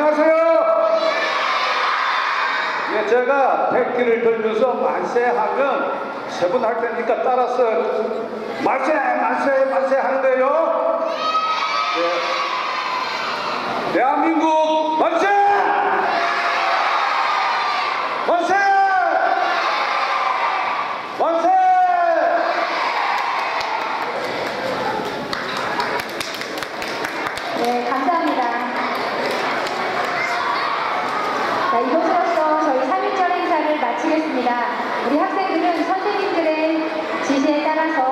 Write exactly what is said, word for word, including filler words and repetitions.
안녕하세요. 예, 제가 백기를 들면서 만세 하면 세 분 할 테니까 따라서 만세 만세 만세 하는 거예요. 예. 대한민국 만세 만세 만세. 네, 감사합니다. 자, 이것으로써 저희 삼일절 행사를 마치겠습니다. 우리 학생들은 선생님들의 지시에 따라서